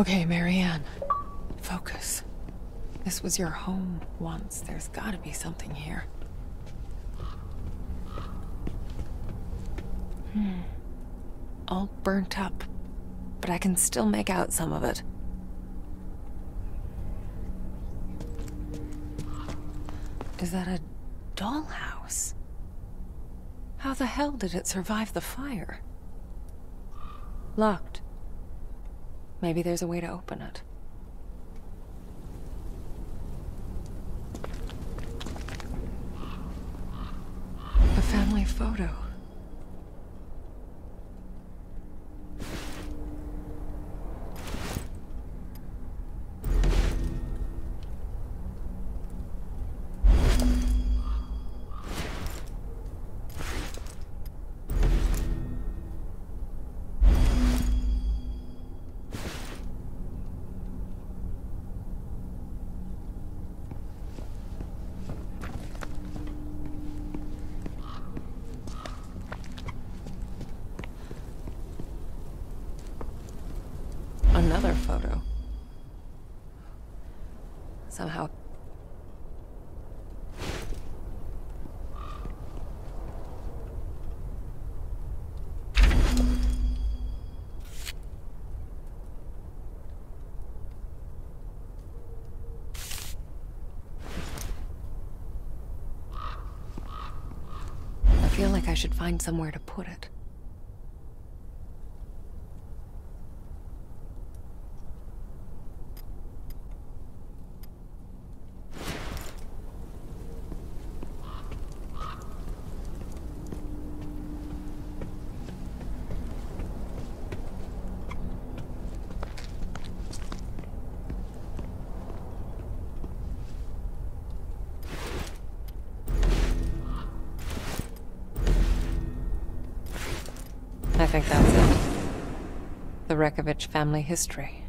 Okay, Marianne. Focus. This was your home once. There's gotta be something here. All burnt up, but I can still make out some of it. Is that a dollhouse? How the hell did it survive the fire? Locked. Maybe there's a way to open it. A family photo. Another photo. Somehow. I feel like I should find somewhere to put it. I think that's it. The Rekovich family history.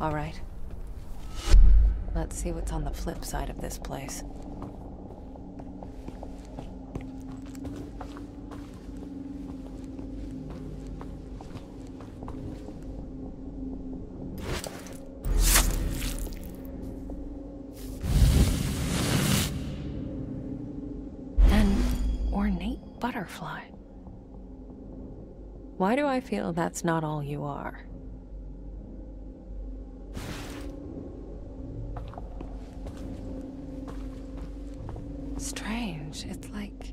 All right. Let's see what's on the flip side of this place. An ornate butterfly. Why do I feel that's not all you are? Strange. It's like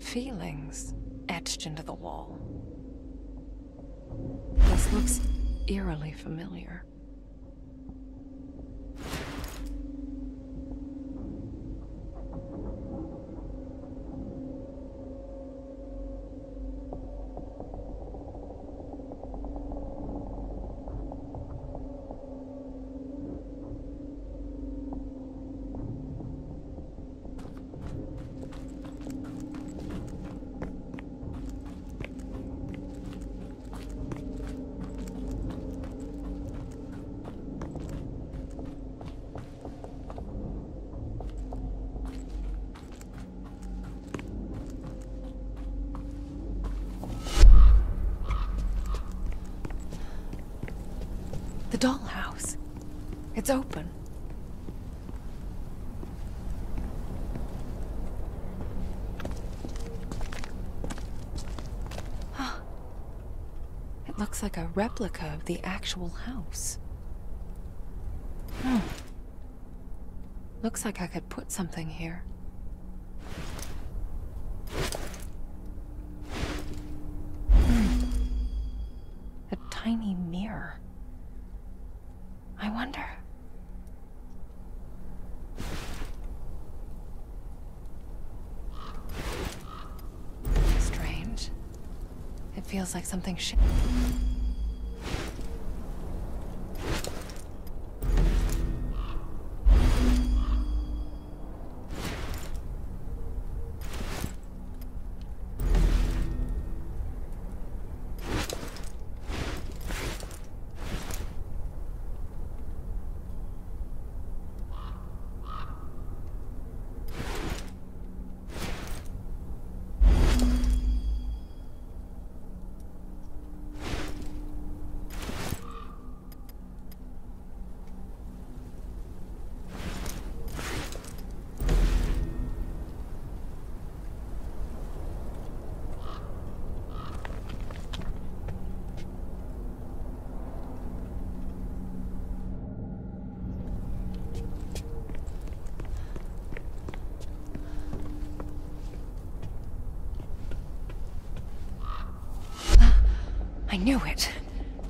feelings etched into the wall. This looks eerily familiar. The dollhouse. It's open. Huh. It looks like a replica of the actual house. Looks like I could put something here. A tiny mirror. I wonder. Strange. It feels like something I knew it.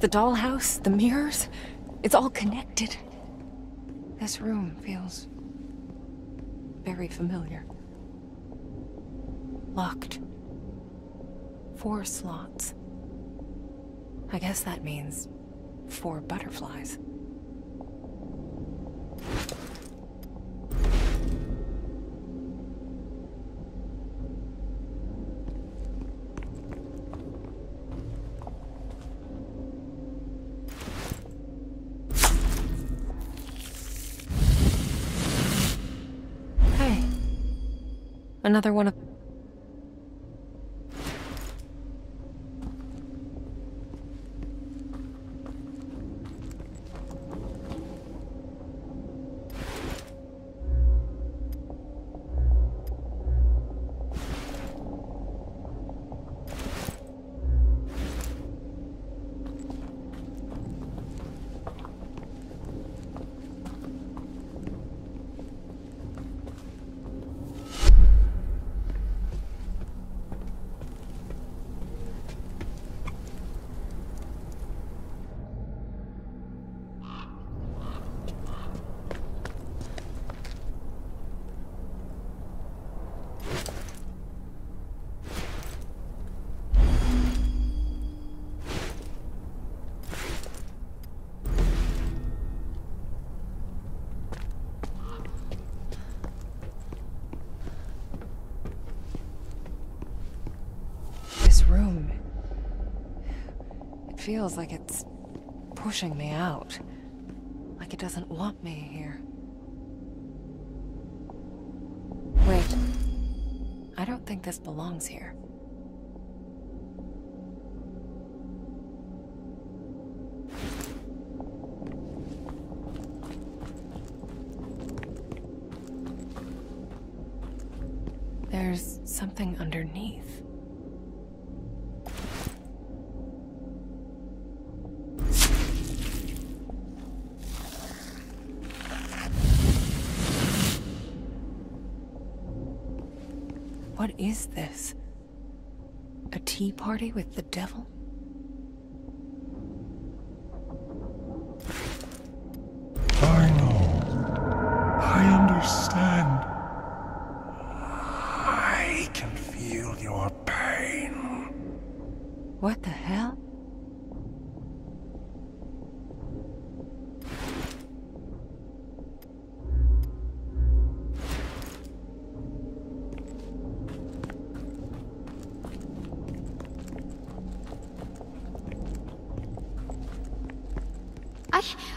The dollhouse, the mirrors, it's all connected. This room feels very familiar. Locked. 4 slots. I guess that means 4 butterflies. Hey, another one of... Feels like it's pushing me out, like it doesn't want me here. Wait, I don't think this belongs here. There's something underneath. What is this? A tea party with the devil? I know. I understand. I can feel your pain. What the hell?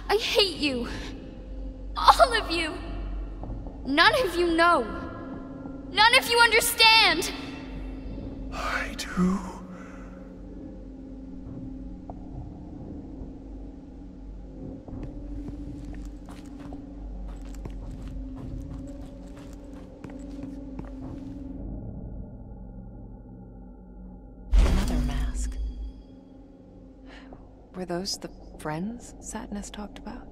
I hate you. All of you. None of you know. None of you understand. I do. Another mask. Were those the friends Satinus talked about?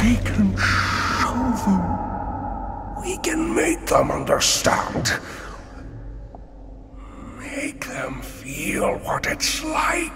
We can show them. We can make them understand. Feel what it's like.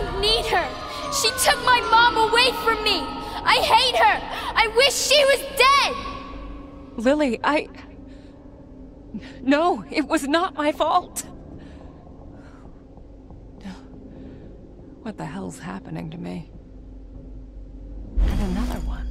don't need her. She took my mom away from me. I hate her. I wish she was dead. Lily, No, it was not my fault. What the hell's happening to me? And another one.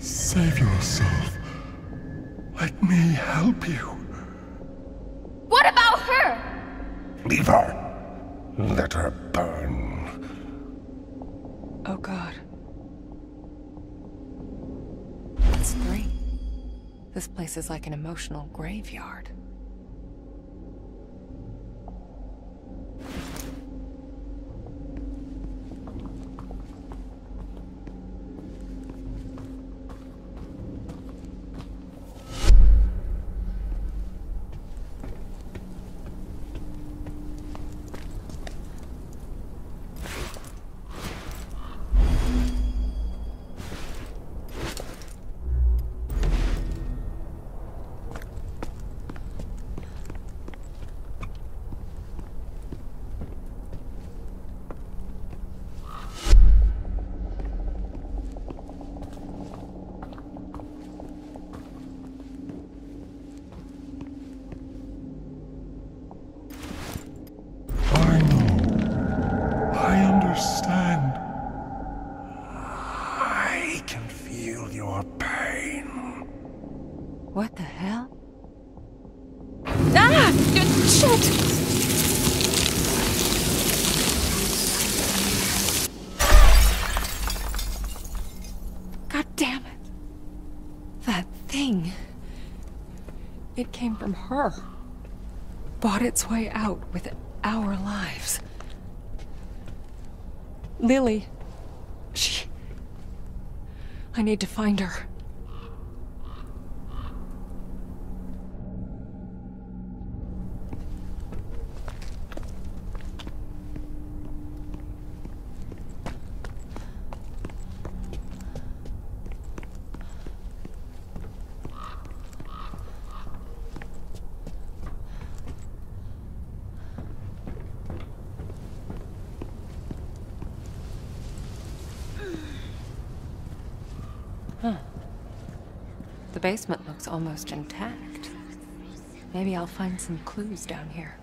Save yourself. Let me help you. What about her? Leave her. Let her burn. Oh God. That's three. This place is like an emotional graveyard. It came from her. Bought its way out with our lives. Lily, she... I need to find her. The basement looks almost intact. Maybe I'll find some clues down here.